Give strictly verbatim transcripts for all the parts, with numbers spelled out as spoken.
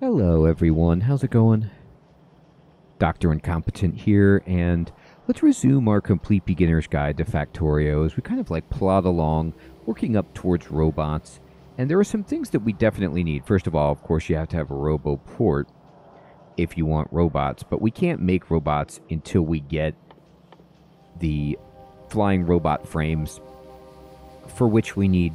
Hello everyone, how's it going? Doctor Incompetent here, and let's resume our complete beginner's guide to Factorio as we kind of like plod along, working up towards robots. And there are some things that we definitely need. First of all, of course, you have to have a Robo Port if you want robots, but we can't make robots until we get the flying robot frames, for which we need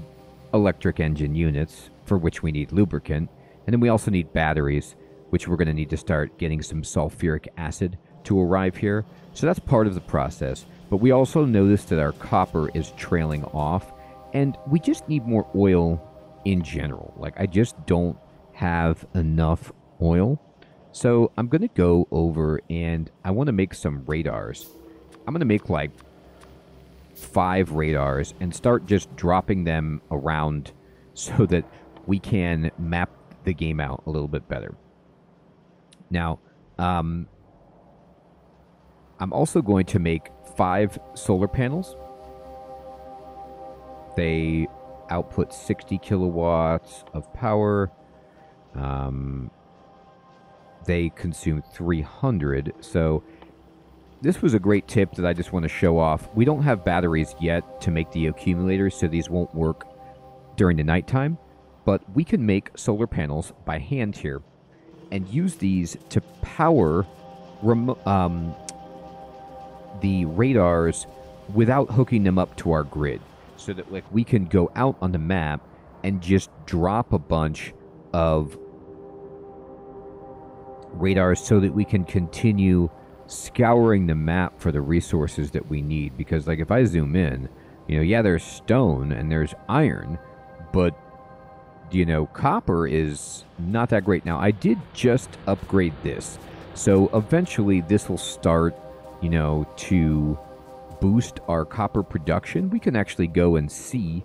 electric engine units, for which we need lubricant. And then we also need batteries, which we're going to need to start getting some sulfuric acid to arrive here. So that's part of the process. But we also noticed that our copper is trailing off, and we just need more oil in general. Like, I just don't have enough oil. So I'm going to go over and I want to make some radars. I'm going to make like five radars and start just dropping them around so that we can map the game out a little bit better. Now, um, I'm also going to make five solar panels. They output sixty kilowatts of power. Um, they consume three hundred. So this was a great tip that I just want to show off. We don't have batteries yet to make the accumulators, so these won't work during the nighttime. But we can make solar panels by hand here and use these to power remo um, the radars without hooking them up to our grid, so that like we can go out on the map and just drop a bunch of radars so that we can continue scouring the map for the resources that we need. Because like if I zoom in, you know, yeah, there's stone and there's iron, but you know, copper is not that great. Now, I did just upgrade this, so eventually this will start, you know, to boost our copper production. We can actually go and see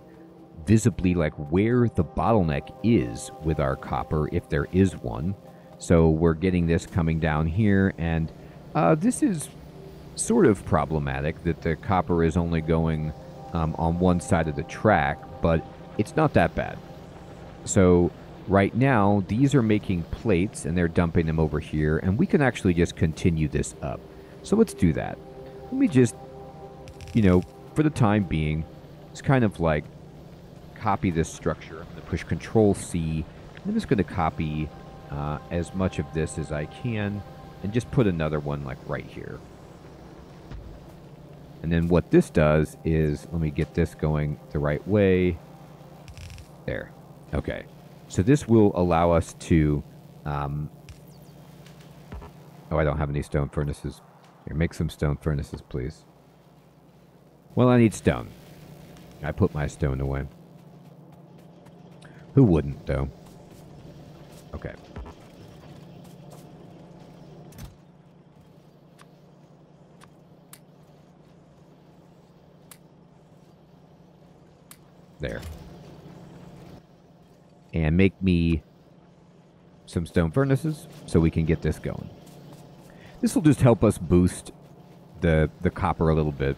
visibly, like, where the bottleneck is with our copper, if there is one. So we're getting this coming down here, and uh, this is sort of problematic that the copper is only going um, on one side of the track, but it's not that bad. So right now, these are making plates, and they're dumping them over here, and we can actually just continue this up. So let's do that. Let me just, you know, for the time being, just kind of like copy this structure. I'm going to push Control C, and I'm just going to copy uh, as much of this as I can, and just put another one like right here. And then what this does is, let me get this going the right way. There. Okay, so this will allow us to, um, oh, I don't have any stone furnaces. Here, make some stone furnaces, please. Well, I need stone. I put my stone away. Who wouldn't, though? Okay. There. And make me some stone furnaces so we can get this going. This will just help us boost the the copper a little bit.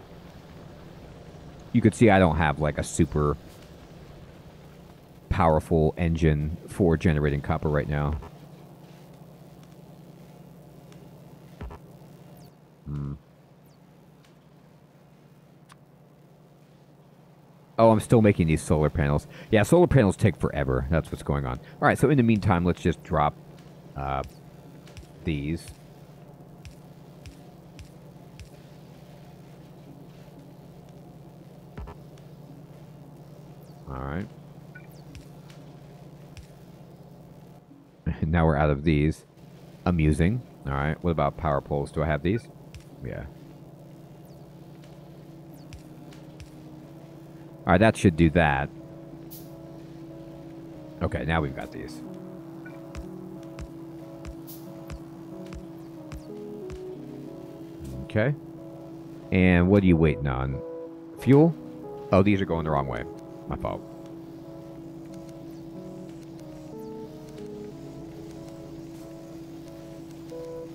You could see I don't have like a super powerful engine for generating copper right now. Hmm. Oh, I'm still making these solar panels. Yeah, solar panels take forever. That's what's going on. All right, so in the meantime, let's just drop uh, these. All right. Now we're out of these. Amusing. All right, what about power poles? Do I have these? Yeah. All right, that should do that. Okay, now we've got these. Okay. And what are you waiting on? Fuel? Oh, these are going the wrong way. My fault.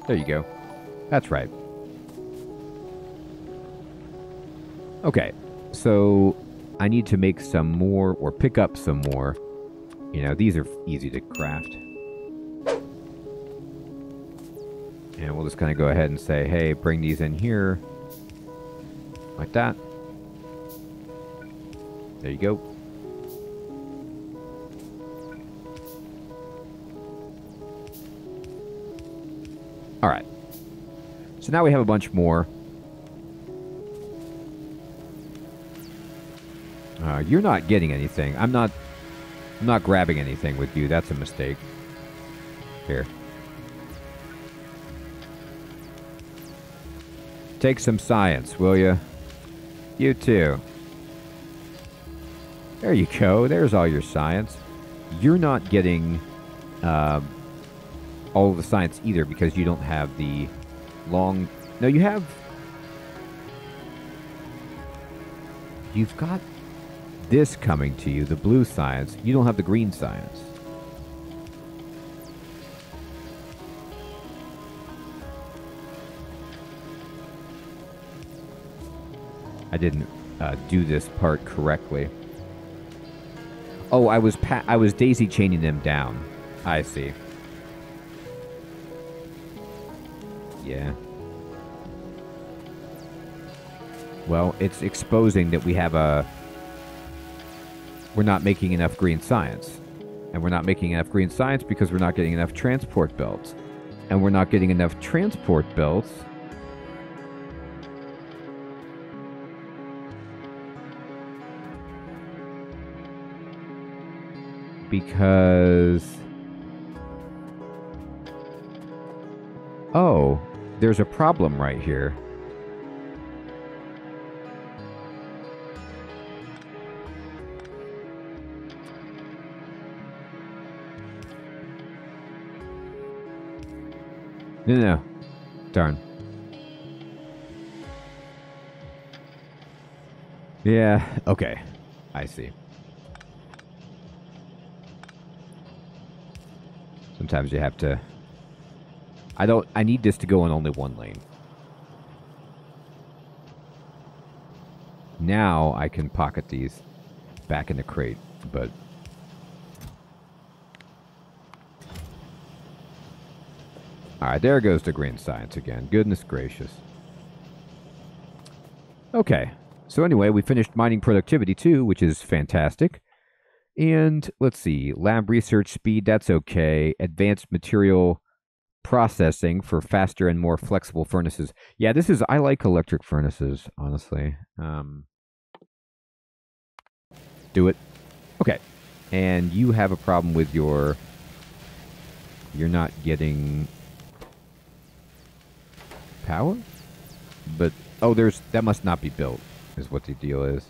There you go. That's right. Okay, so I need to make some more, or pick up some more. You know, these are easy to craft. And we'll just kind of go ahead and say, hey, bring these in here. Like that. There you go. All right. So now we have a bunch more. Uh, you're not getting anything. I'm not... I'm not grabbing anything with you. That's a mistake. Here. Take some science, will you? You too. There you go. There's all your science. You're not getting uh, all of the science either because you don't have the long... No, you have... You've got... this coming to you, the blue science. You don't have the green science. I didn't uh, do this part correctly. Oh, I was pa I was daisy chaining them down. I see. Yeah. Well, it's exposing that we have a... We're not making enough green science. And we're not making enough green science because we're not getting enough transport belts. And we're not getting enough transport belts. Because... Oh, there's a problem right here. No, no, darn. Yeah, okay. I see. Sometimes you have to... I don't... I need this to go in only one lane. Now I can pocket these back in the crate, but... Alright, there goes the green science again. Goodness gracious. Okay. So anyway, we finished mining productivity too, which is fantastic. And let's see. Lab research speed, that's okay. Advanced material processing for faster and more flexible furnaces. Yeah, this is... I like electric furnaces, honestly. Um, do it. Okay. And you have a problem with your... You're not getting... power? But, oh, there's, that must not be built, is what the deal is.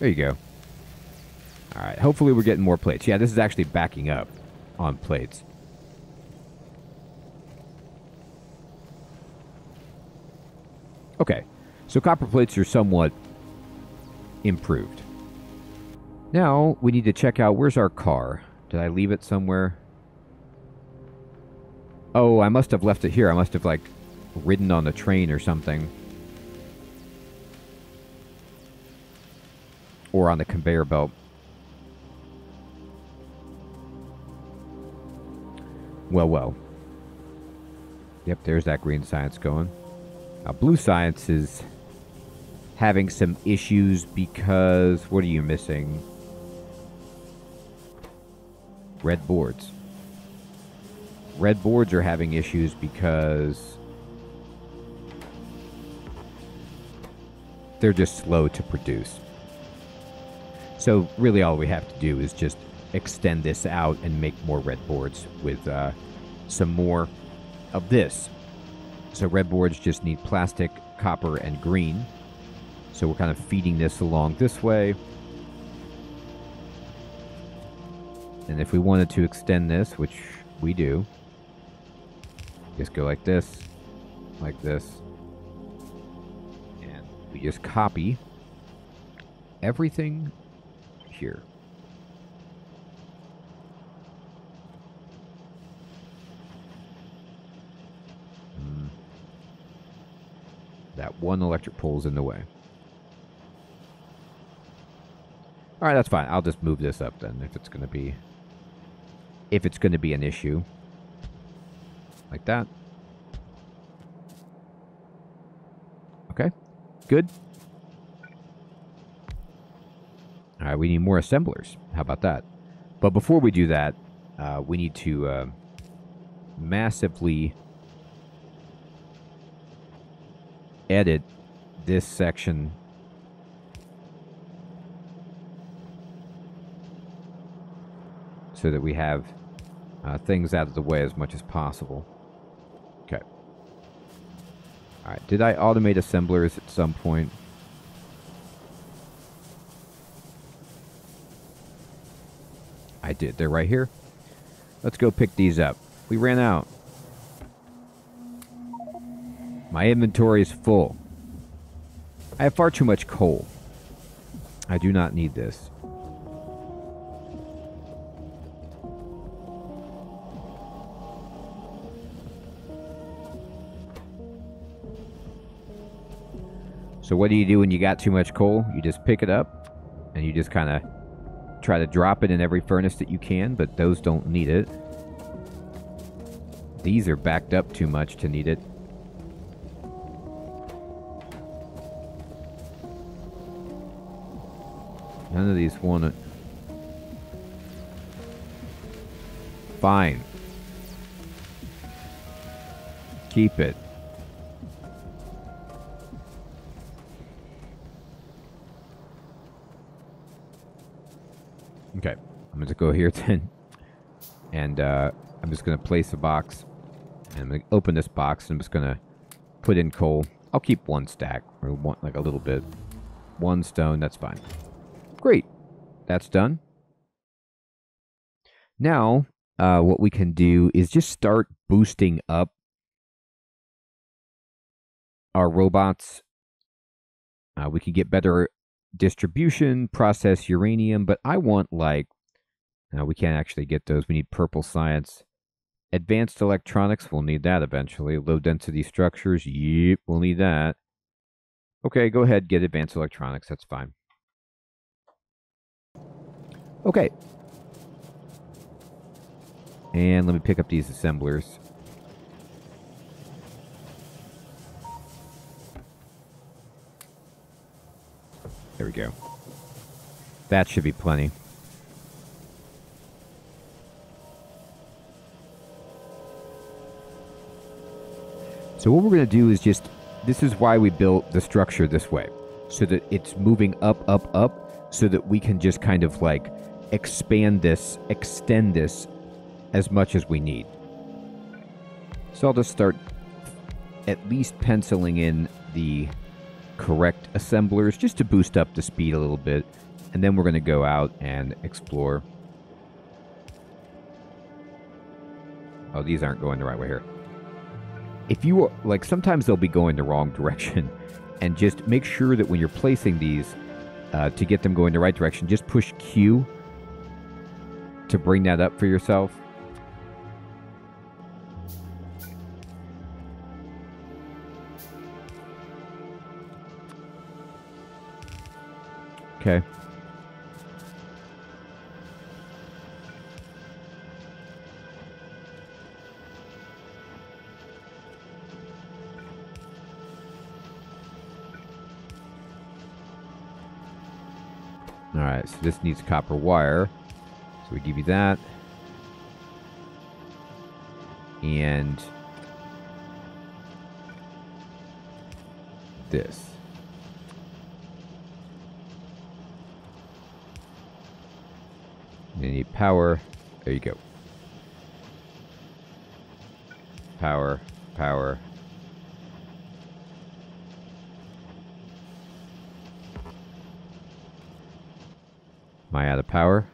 There you go. Alright, hopefully we're getting more plates. Yeah, this is actually backing up on plates. Okay, so copper plates are somewhat improved. Now, we need to check out, where's our car? Did I leave it somewhere? Oh, I must have left it here. I must have, like, ridden on the train or something. Or on the conveyor belt. Well, well. Yep, there's that green science going. Now, blue science is having some issues because... What are you missing? Red boards. Red boards are having issues because they're just slow to produce. So really all we have to do is just extend this out and make more red boards with uh, some more of this. So red boards just need plastic, copper, and green. So we're kind of feeding this along this way. And if we wanted to extend this, which we do... Just go like this, like this, and we just copy everything here. Mm. That one electric pole's in the way. All right, that's fine. I'll just move this up then if it's going to be if it's going to be an issue. Like that. Okay, good. All right, we need more assemblers. How about that? But before we do that, uh, we need to uh, massively edit this section. So that we have uh, things out of the way as much as possible. Okay. All right. Did I automate assemblers at some point? I did. They're right here. Let's go pick these up. We ran out. My inventory is full. I have far too much coal. I do not need this. So what do you do when you got too much coal? You just pick it up, and you just kind of try to drop it in every furnace that you can, but those don't need it. These are backed up too much to need it. None of these want it. Fine. Keep it. Okay, I'm going to go here then, and uh, I'm just going to place a box, and I'm going to open this box, and I'm just going to put in coal. I'll keep one stack, or one, like a little bit. One stone, that's fine. Great, that's done. Now, uh, what we can do is just start boosting up our robots. Uh, we can get better distribution, process uranium, but I want like, no, we can't actually get those. We need purple science. Advanced electronics, we'll need that eventually. Low density structures, yep, we'll need that. Okay, go ahead, get advanced electronics, that's fine. Okay. And let me pick up these assemblers. There we go. That should be plenty. So what we're going to do is just, this is why we built the structure this way, so that it's moving up, up, up, so that we can just kind of like expand this, extend this as much as we need. So I'll just start at least penciling in the correct assemblers just to boost up the speed a little bit, and then we're going to go out and explore. Oh, these aren't going the right way here. If you are, like, sometimes they'll be going the wrong direction, and just make sure that when you're placing these uh, to get them going the right direction, just push Q to bring that up for yourself. Okay. All right, so this needs copper wire. So we give you that. And this. You need power. There you go. Power, power. Am I out of power?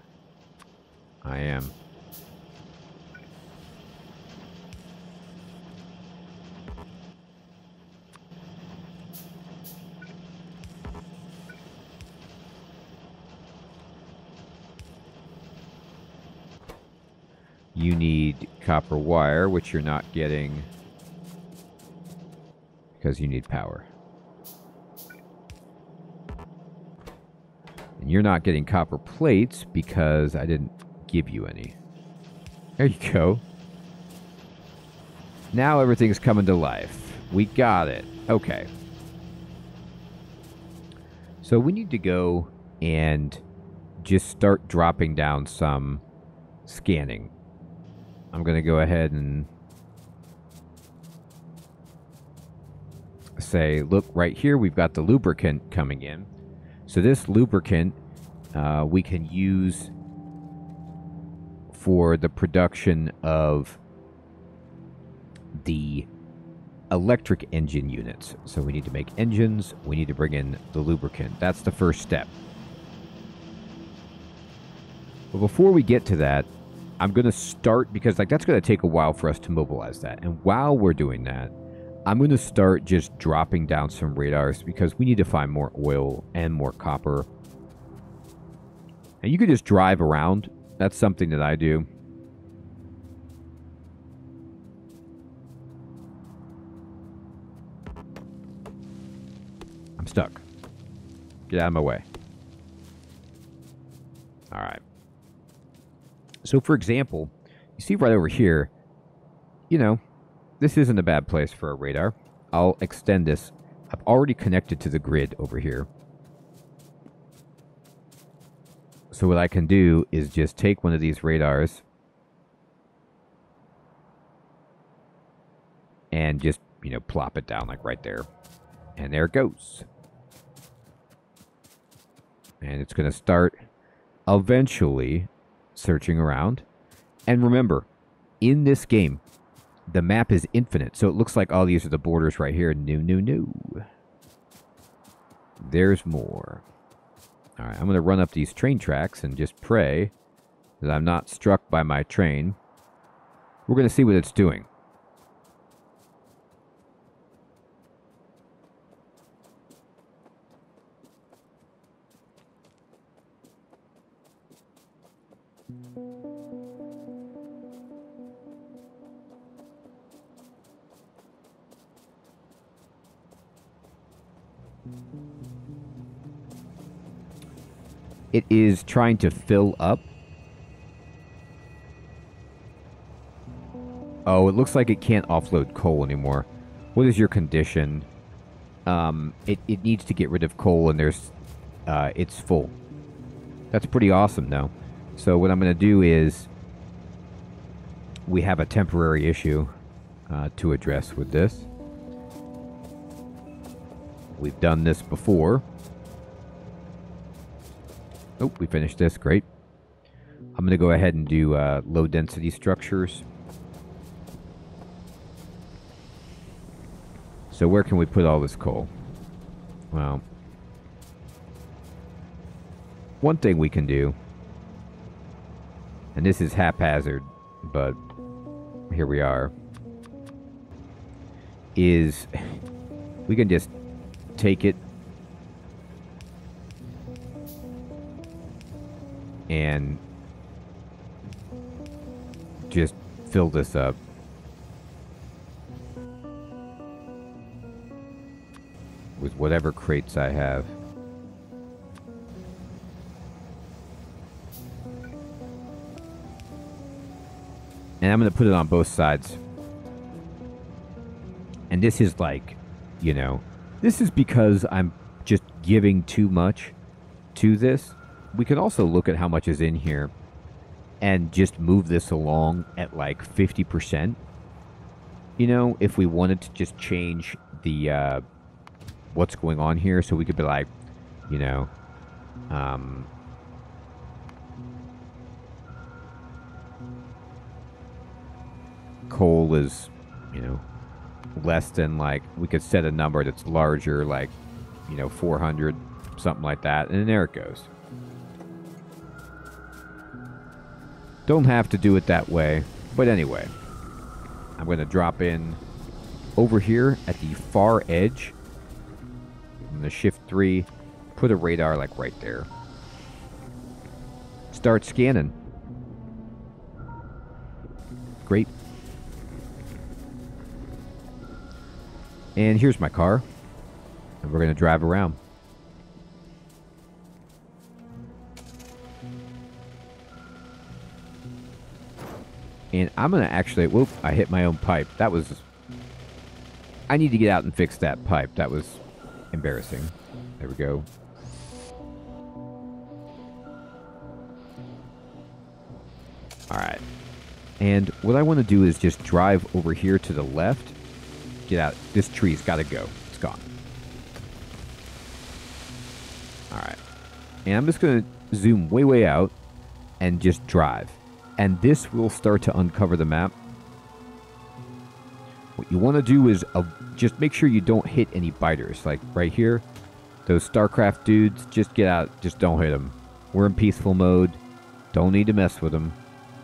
I am. You need copper wire, which you're not getting because you need power. And you're not getting copper plates because I didn't give you any. There you go. Now everything's coming to life. We got it. Okay. So we need to go and just start dropping down some scanning. I'm going to go ahead and say, look, right here we've got the lubricant coming in. So this lubricant uh, we can use for the production of the electric engine units. So we need to make engines. We need to bring in the lubricant. That's the first step. But before we get to that, I'm going to start, because like that's going to take a while for us to mobilize that. And while we're doing that, I'm going to start just dropping down some radars, because we need to find more oil and more copper. And you can just drive around. That's something that I do. I'm stuck. Get out of my way. All right. So, for example, you see right over here, you know, this isn't a bad place for a radar. I'll extend this. I've already connected to the grid over here. So what I can do is just take one of these radars and just, you know, plop it down like right there. And there it goes. And it's going to start eventually searching around. And remember, in this game, the map is infinite. So it looks like all these are the borders right here. No, no, no. There's more. All right, I'm going to run up these train tracks and just pray that I'm not struck by my train. We're going to see what it's doing. It is trying to fill up. Oh, it looks like it can't offload coal anymore. What is your condition? Um, it, it needs to get rid of coal, and there's, uh, it's full. That's pretty awesome, though. So what I'm going to do is, we have a temporary issue uh, to address with this. We've done this before. Oh, we finished this. Great. I'm going to go ahead and do uh, low-density structures. So where can we put all this coal? Well, one thing we can do, and this is haphazard, but here we are, is we can just take it and just fill this up. With whatever crates I have. And I'm going to put it on both sides. And this is like, you know, this is because I'm just giving too much to this. We can also look at how much is in here and just move this along at like fifty percent. You know, if we wanted to just change the, uh, what's going on here. So we could be like, you know, um, coal is, you know, less than like, we could set a number that's larger, like, you know, four hundred, something like that. And there it goes. Don't have to do it that way, but anyway, I'm going to drop in over here at the far edge. I'm going to shift three, put a radar like right there. Start scanning. Great. And here's my car, and we're going to drive around. And I'm going to actually... Whoop, I hit my own pipe. That was... I need to get out and fix that pipe. That was embarrassing. There we go. Alright. And what I want to do is just drive over here to the left. Get out. This tree's got to go. It's gone. Alright. And I'm just going to zoom way, way out and just drive. And this will start to uncover the map. What you want to do is uh, just make sure you don't hit any biters. Like right here, those StarCraft dudes, just get out. Just don't hit them. We're in peaceful mode. Don't need to mess with them.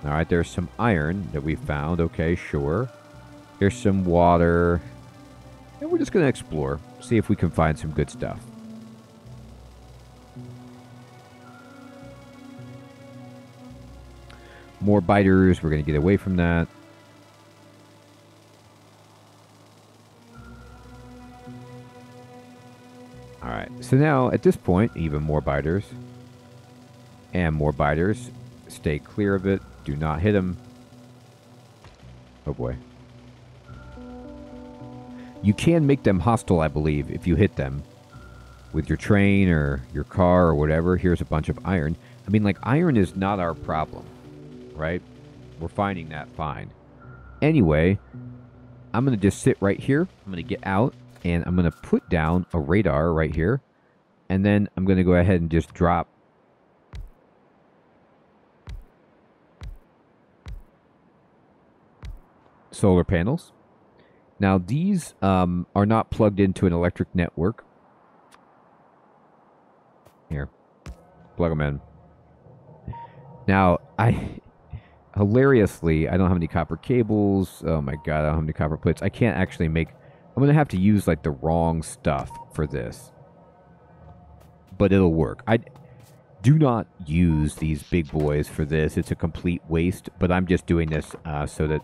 All right, there's some iron that we found. Okay, sure. Here's some water. And we're just going to explore. See if we can find some good stuff. More biters. We're going to get away from that. All right. So now, at this point, even more biters. And more biters. Stay clear of it. Do not hit them. Oh, boy. You can make them hostile, I believe, if you hit them. With your train or your car or whatever. Here's a bunch of iron. I mean, like, iron is not our problem. Right? We're finding that fine. Anyway, I'm going to just sit right here. I'm going to get out, and I'm going to put down a radar right here. And then I'm going to go ahead and just drop. Solar panels. Now, these um, are not plugged into an electric network. Here. Plug them in. Now, I... Hilariously, I don't have any copper cables. Oh my god, I don't have any copper plates. I can't actually make... I'm going to have to use, like, the wrong stuff for this. But it'll work. I do not use these big boys for this. It's a complete waste. But I'm just doing this uh, so that...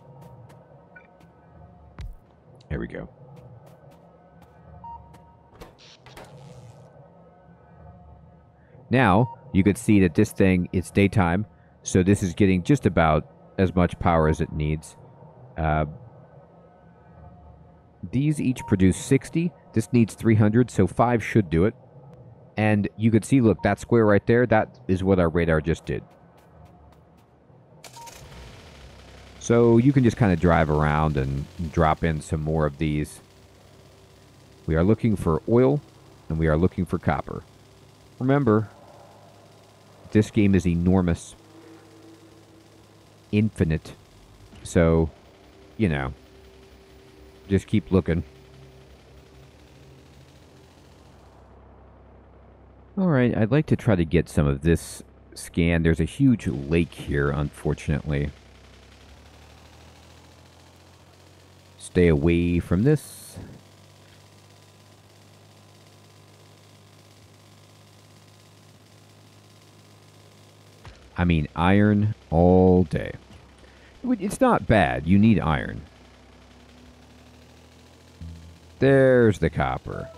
Here we go. Now, you could see that this thing, it's daytime. So this is getting just about as much power as it needs. Uh, these each produce sixty. This needs three hundred, so five should do it. And you can see, look, that square right there, that is what our radar just did. So you can just kind of drive around and drop in some more of these. We are looking for oil, and we are looking for copper. Remember, this game is enormous. Infinite. So, you know, just keep looking. Alright, I'd like to try to get some of this scan. There's a huge lake here, unfortunately. Stay away from this. I mean, iron all day. It's not bad. You need iron. There's the copper.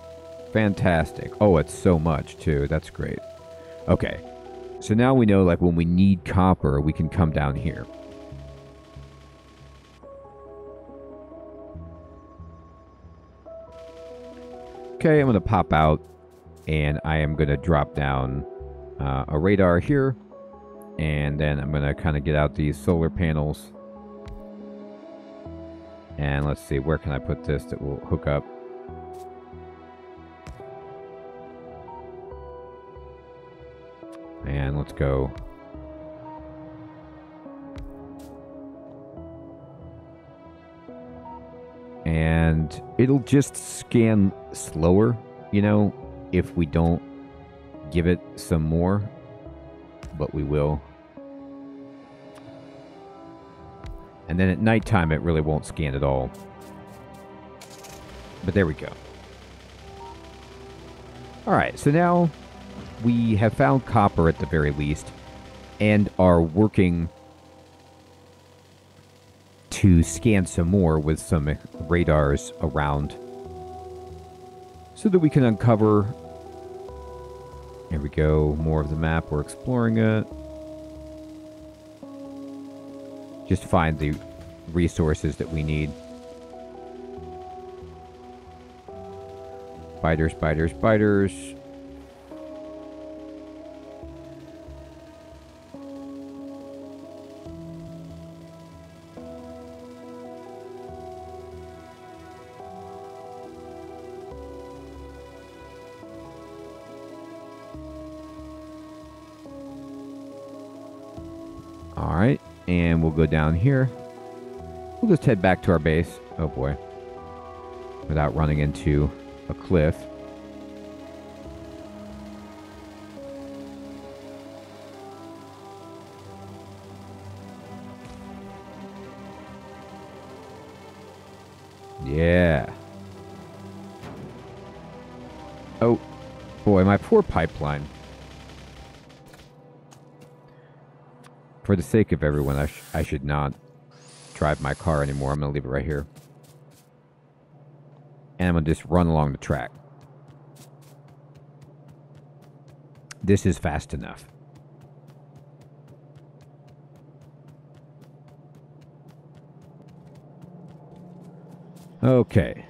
Fantastic. Oh, it's so much, too. That's great. Okay. So now we know, like, when we need copper, we can come down here. Okay, I'm going to pop out, and I am going to drop down uh, a radar here. And then I'm going to kind of get out these solar panels. And let's see, where can I put this that will hook up? And let's go. And it'll just scan slower, you know, if we don't give it some more. But we will. And then at nighttime, it really won't scan at all. But there we go. Alright, so now we have found copper at the very least, and are working to scan some more with some radars around, so that we can uncover... Here we go, more of the map, we're exploring it. just find the resources that we need. Spiders, spiders, spiders. Alright, and we'll go down here. We'll just head back to our base. Oh boy. Without running into a cliff. Yeah. Oh boy, my poor pipeline. For the sake of everyone, I, sh I should not drive my car anymore. I'm going to leave it right here. And I'm going to just run along the track. This is fast enough. Okay.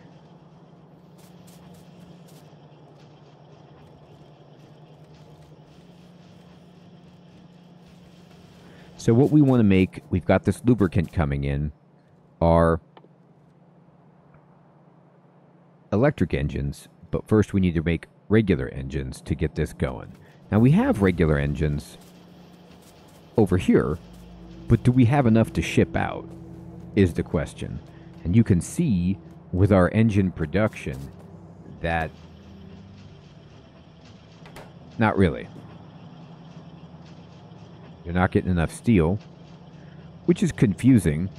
So what we want to make, we've got this lubricant coming in, are electric engines, but first we need to make regular engines to get this going. Now we have regular engines over here, but do we have enough to ship out is the question. And you can see with our engine production that not really. You're not getting enough steel, which is confusing.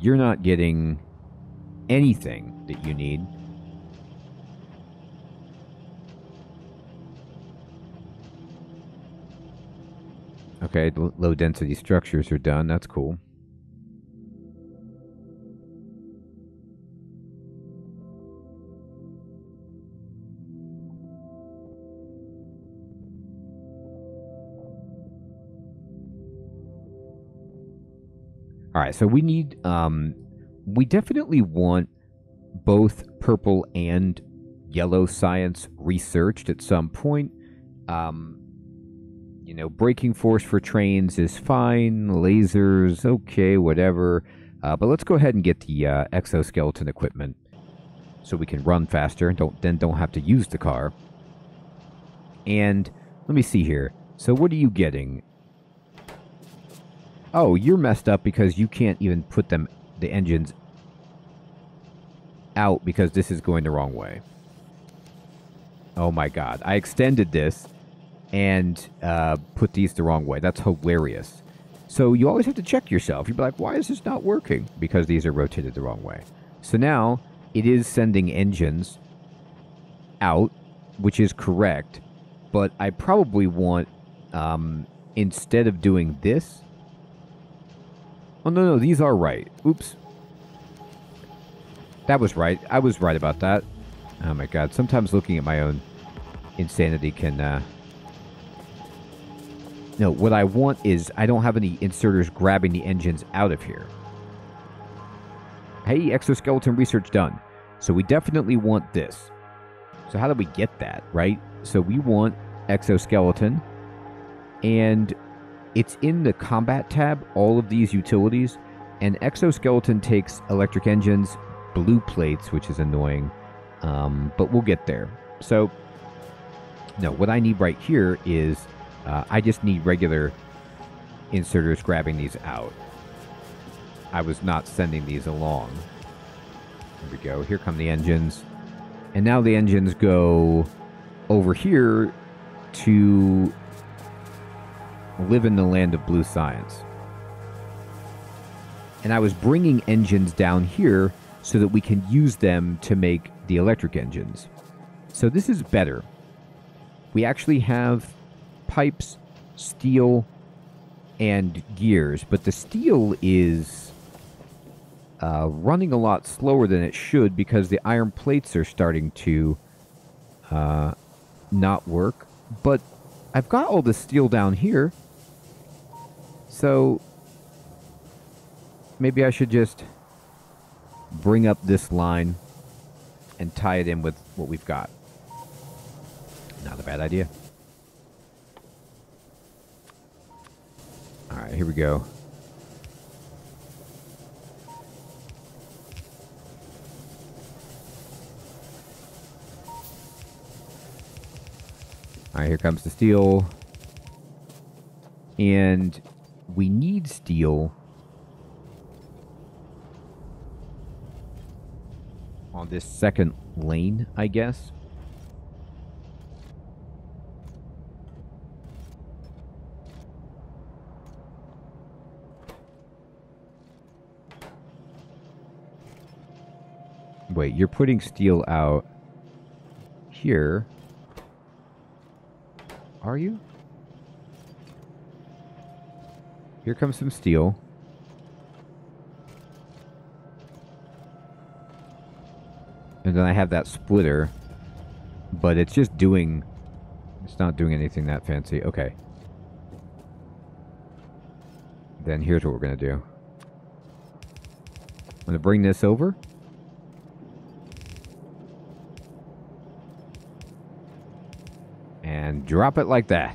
You're not getting anything that you need. Okay, the low density structures are done. That's cool. All right, so we need, um, we definitely want both purple and yellow science researched at some point. Um, you know, braking force for trains is fine, lasers, okay, whatever. Uh, but let's go ahead and get the uh, exoskeleton equipment so we can run faster and don't, then don't have to use the car. And let me see here. So what are you getting? Oh, you're messed up because you can't even put them, the engines, out because this is going the wrong way. Oh my god. I extended this and uh, put these the wrong way. That's hilarious. So you always have to check yourself. You'd be like, why is this not working? Because these are rotated the wrong way. So now it is sending engines out, which is correct. But I probably want, um, instead of doing this... Oh, no, no, these are right. Oops. That was right. I was right about that. Oh, my God. Sometimes looking at my own insanity can... Uh... No, what I want is I don't have any inserters grabbing the engines out of here. Hey, exoskeleton research done. So we definitely want this. So how do we get that, right? So we want exoskeleton and... It's in the combat tab, all of these utilities, and exoskeleton takes electric engines, blue plates, which is annoying, um, but we'll get there. So, no, what I need right here is uh, I just need regular inserters grabbing these out. I was not sending these along. There we go. Here come the engines. And now the engines go over here to... live in the land of blue science. And I was bringing engines down here so that we can use them to make the electric engines. So this is better. We actually have pipes, steel, and gears, but the steel is uh, running a lot slower than it should because the iron plates are starting to uh, not work. But I've got all the steel down here. So maybe I should just bring up this line and tie it in with what we've got. Not a bad idea. All right, here we go. All right, here comes the steel. And we need steel on this second lane, I guess. Wait, you're putting steel out here. Are you? Here comes some steel. And then I have that splitter, but it's just doing, it's not doing anything that fancy. Okay. Then here's what we're going to do. I'm going to bring this over. And drop it like that.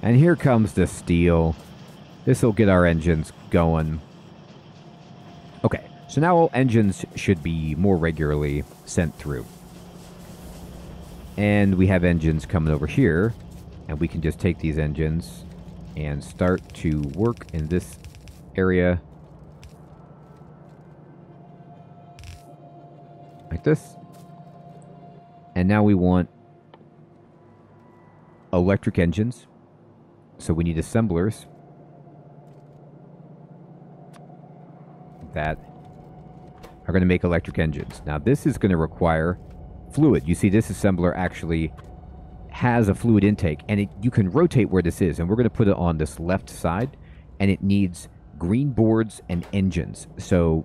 And here comes the steel. This will get our engines going. Okay, so now all engines should be more regularly sent through. And we have engines coming over here, and we can just take these engines and start to work in this area. Like this. And now we want electric engines, so we need assemblers. That are going to make electric engines. Now this is going to require fluid. You see, this assembler actually has a fluid intake, and it, you can rotate where this is, and we're going to put it on this left side, and it needs green boards and engines. So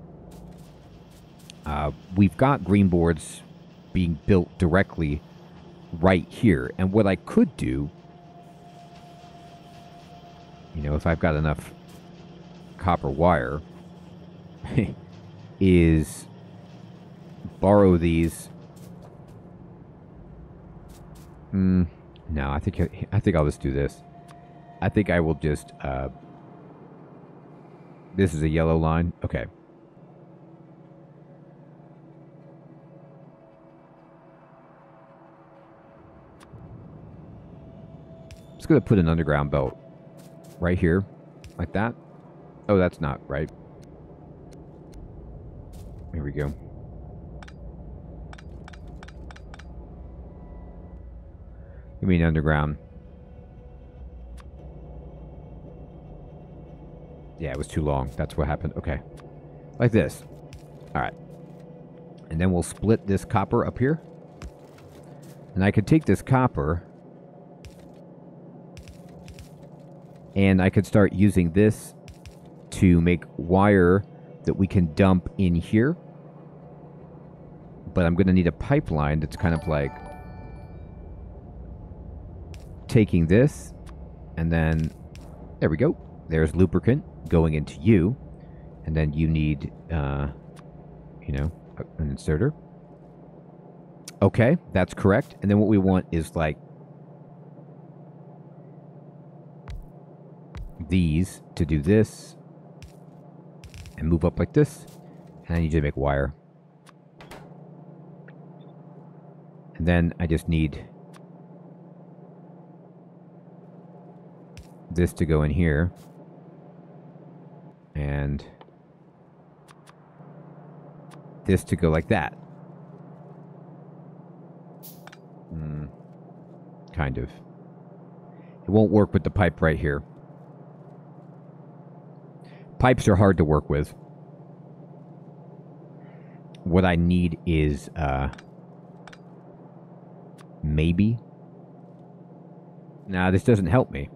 uh, we've got green boards being built directly right here, and what I could do, you know, if I've got enough copper wire, is borrow these. Mm, no, I think I think I'll just do this. I think I will just. Uh, this is a yellow line. Okay. I'm just gonna put an underground belt right here, like that. Oh, that's not right. Here we go. You mean underground? Yeah, it was too long. That's what happened. Okay. Like this. All right. And then we'll split this copper up here. And I could take this copper, and I could start using this to make wire that we can dump in here. But I'm going to need a pipeline that's kind of like taking this, and then there we go. There's lubricant going into you, and then you need, uh, you know, an inserter. Okay, that's correct. And then what we want is like these to do this. And move up like this, and I need to make wire. And then I just need this to go in here, and this to go like that. Mm, kind of. It won't work with the pipe right here. Pipes are hard to work with. What I need is, uh, maybe. Nah, this doesn't help me.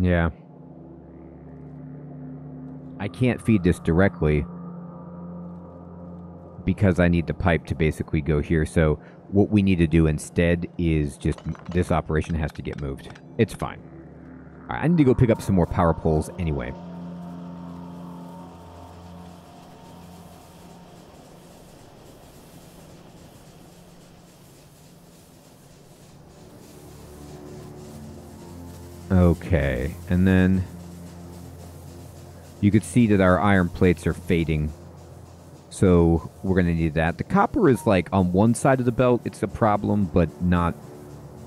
Yeah. I can't feed this directly because I need the pipe to basically go here. So what we need to do instead is just this operation has to get moved. It's fine. All right, I need to go pick up some more power poles anyway. Okay, and then you could see that our iron plates are fading, so we're going to need that. The copper is like on one side of the belt, it's a problem, but not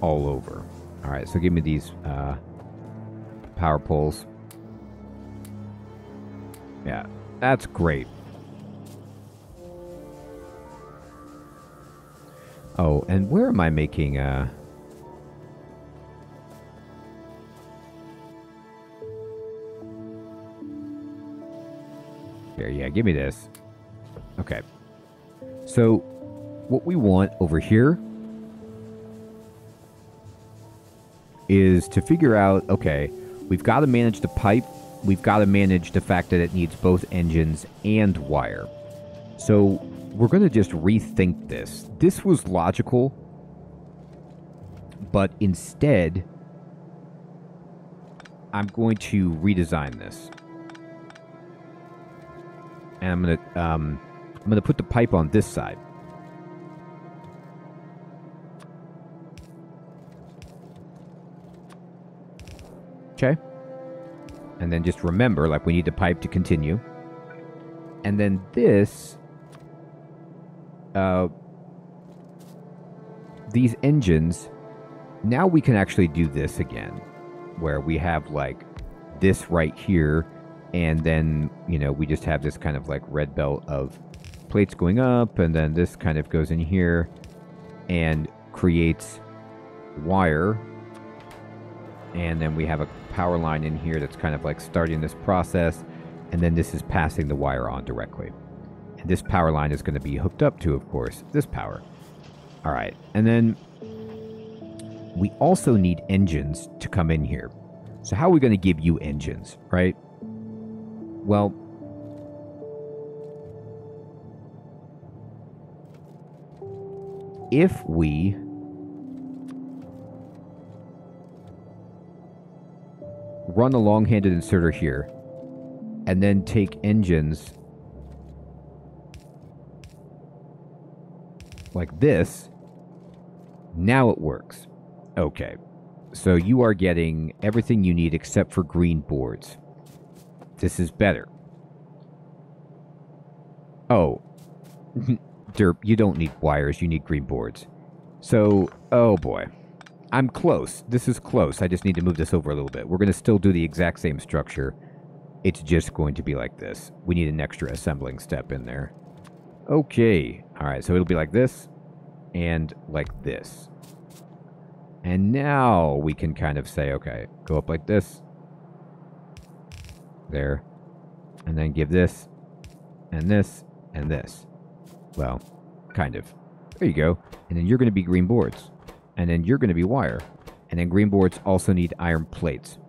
all over. All right, so give me these uh, power poles. Yeah, that's great. Oh, and where am I making... Uh, Here, yeah, give me this. Okay. So, what we want over here is to figure out, okay, we've got to manage the pipe. We've got to manage the fact that it needs both engines and wire. So, we're going to just rethink this. This was logical, but instead, I'm going to redesign this. And I'm going to um, I'm going to put the pipe on this side. Okay. And then just remember, like, we need the pipe to continue. And then this... Uh, these engines... Now we can actually do this again. Where we have, like, this right here... And then, you know, we just have this kind of like red belt of plates going up. And then this kind of goes in here and creates wire. And then we have a power line in here that's kind of like starting this process. And then this is passing the wire on directly. And this power line is going to be hooked up to, of course, this power. All right. And then we also need engines to come in here. So how are we going to give you engines, right? Well, if we run a long-handed inserter here and then take engines like this, now it works. Okay, so you are getting everything you need except for green boards. This is better. Oh. Derp, you don't need wires. You need green boards. So, oh boy. I'm close. This is close. I just need to move this over a little bit. We're going to still do the exact same structure. It's just going to be like this. We need an extra assembling step in there. Okay. All right. So it'll be like this and like this. And now we can kind of say, okay, go up like this. There, and then give this, and this, and this. Well, kind of. There you go. And then you're going to be green boards. And then you're going to be wire. And then green boards also need iron plates.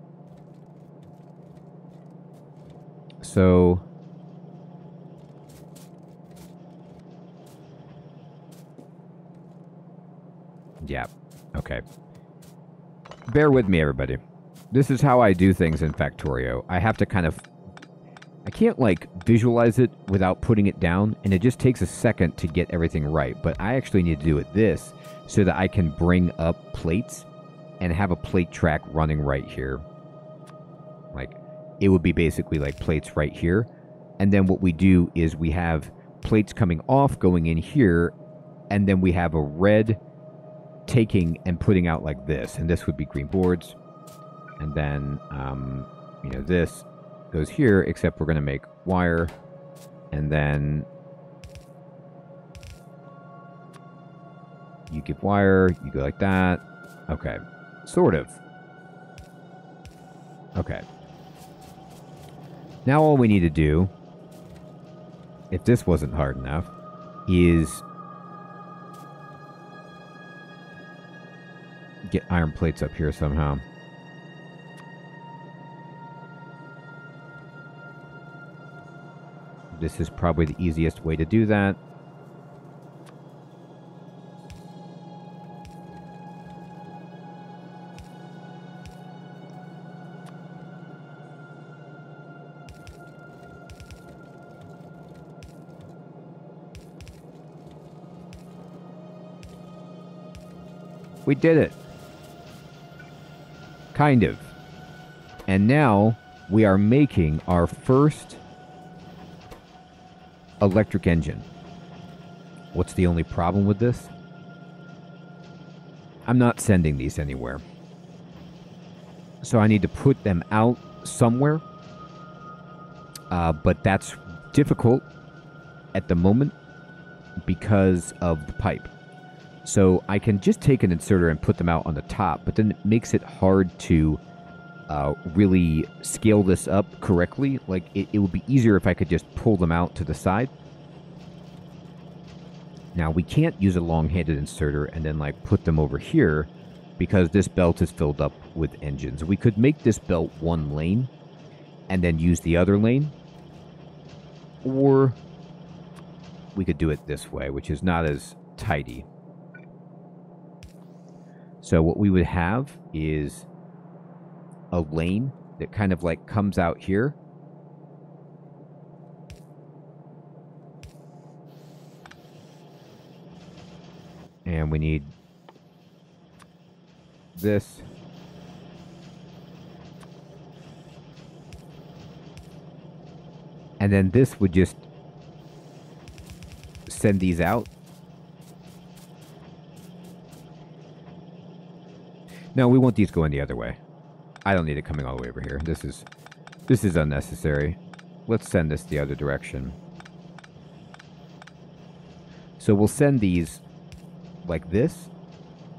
So... yeah. Okay. Bear with me, everybody. This is how I do things in Factorio. I have to kind of... I can't, like, visualize it without putting it down, and it just takes a second to get everything right. But I actually need to do it this so that I can bring up plates and have a plate track running right here. Like, it would be basically, like, plates right here. And then what we do is we have plates coming off, going in here, and then we have a red taking and putting out like this. And this would be green boards. And then, um, you know, this goes here, except we're going to make wire. And then you give wire, you go like that. Okay. Sort of. Okay. Now all we need to do, if this wasn't hard enough, is get iron plates up here somehow. This is probably the easiest way to do that. We did it. Kind of. And now we are making our first electric engine. What's the only problem with this? I'm not sending these anywhere. So I need to put them out somewhere. Uh, but that's difficult at the moment because of the pipe. So I can just take an inserter and put them out on the top, but then it makes it hard to uh, really scale this up correctly. Like it, it would be easier if I could just pull them out to the side. Now we can't use a long-handed inserter and then like put them over here because this belt is filled up with engines. We could make this belt one lane and then use the other lane, or we could do it this way, which is not as tidy. So what we would have is a lane that kind of like comes out here. And we need this. And then this would just send these out. No, we want these going the other way. I don't need it coming all the way over here. This is this is unnecessary. Let's send this the other direction. So we'll send these like this,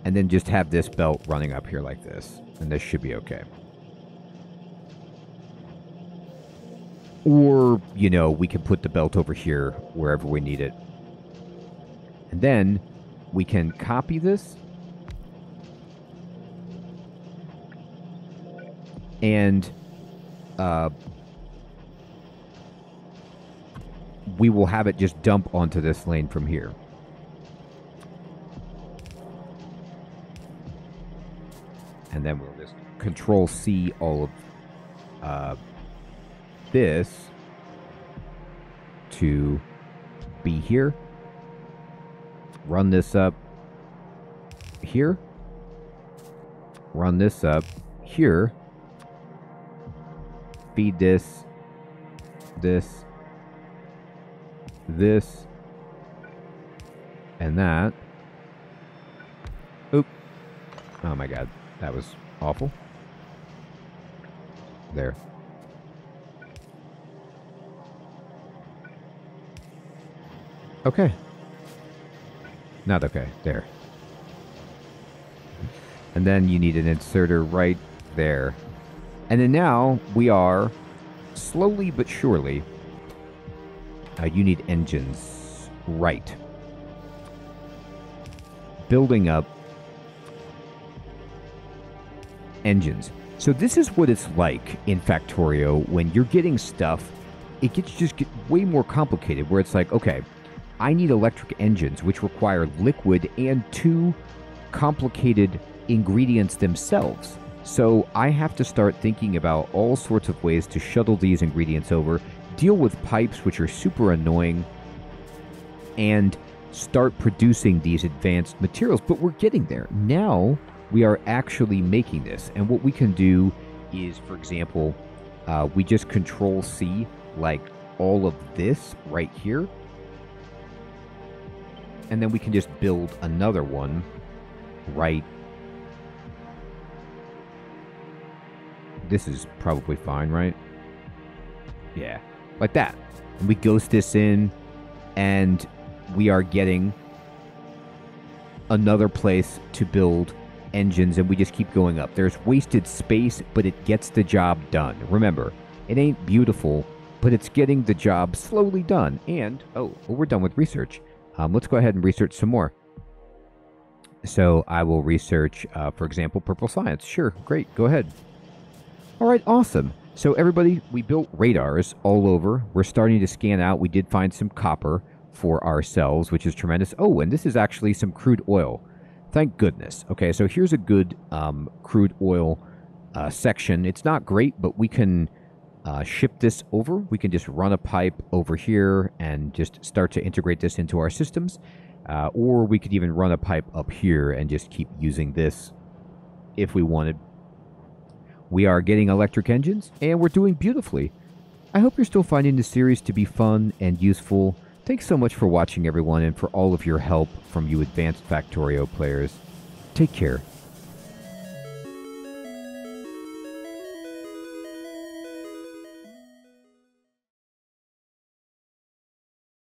and then just have this belt running up here like this. And this should be okay. Or, you know, we can put the belt over here wherever we need it. And then we can copy this. And uh, we will have it just dump onto this lane from here. And then we'll just control C all of... Uh, this to be here, run this up here, run this up here, feed this, this, this, and that. Oop. Oh my god, that was awful. There. Okay. Not okay. There. And then you need an inserter right there. And then now we are slowly but surely. Uh, you need engines right. Building up engines. So this is what it's like in Factorio when you're getting stuff. It gets just get way more complicated where it's like, okay, I need electric engines, which require liquid and two complicated ingredients themselves. So I have to start thinking about all sorts of ways to shuttle these ingredients over, deal with pipes, which are super annoying, and start producing these advanced materials. But we're getting there. Now we are actually making this. And what we can do is, for example, uh, we just control C, like all of this right here. And then we can just build another one right. This is probably fine, right? Yeah, like that. And we ghost this in, and we are getting another place to build engines, and we just keep going up. There's wasted space, but it gets the job done. Remember, it ain't beautiful, but it's getting the job slowly done. And, oh, well, we're done with research. Um, let's go ahead and research some more. So I will research, uh, for example, purple science. Sure, great, go ahead. All right, awesome. So everybody, we built radars all over. We're starting to scan out. We did find some copper for ourselves, which is tremendous. Oh, and this is actually some crude oil. Thank goodness. Okay, so here's a good um, crude oil uh, section. It's not great, but we can... Uh, ship this over. We can just run a pipe over here and just start to integrate this into our systems. Uh, or we could even run a pipe up here and just keep using this if we wanted. We are getting electric engines, and we're doing beautifully. I hope you're still finding this series to be fun and useful. Thanks so much for watching, everyone, and for all of your help from you advanced Factorio players. Take care.